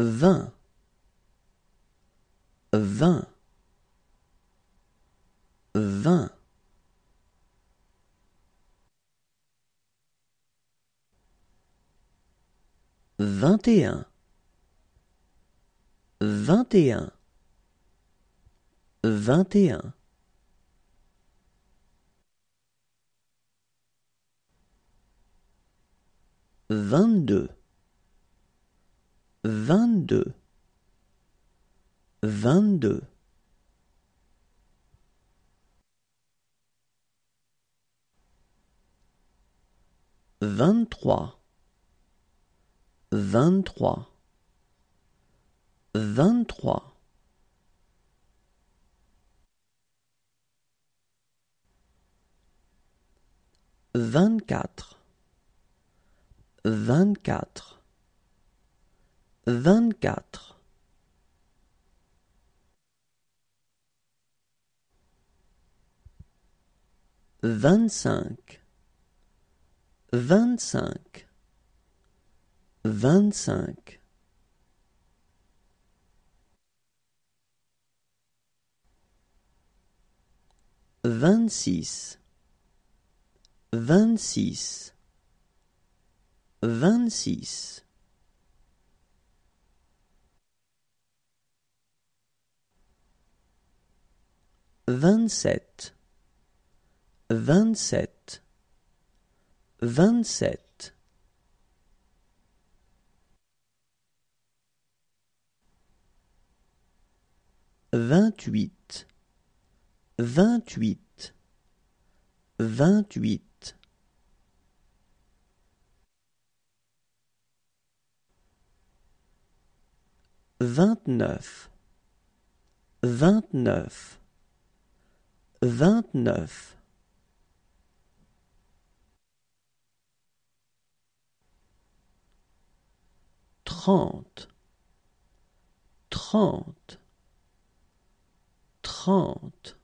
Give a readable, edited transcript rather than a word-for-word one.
vingt, vingt et un, vingt-deux, vingt-trois, vingt-quatre, vingt-cinq, vingt-six, vingt-sept, vingt-huit, vingt-neuf, trente.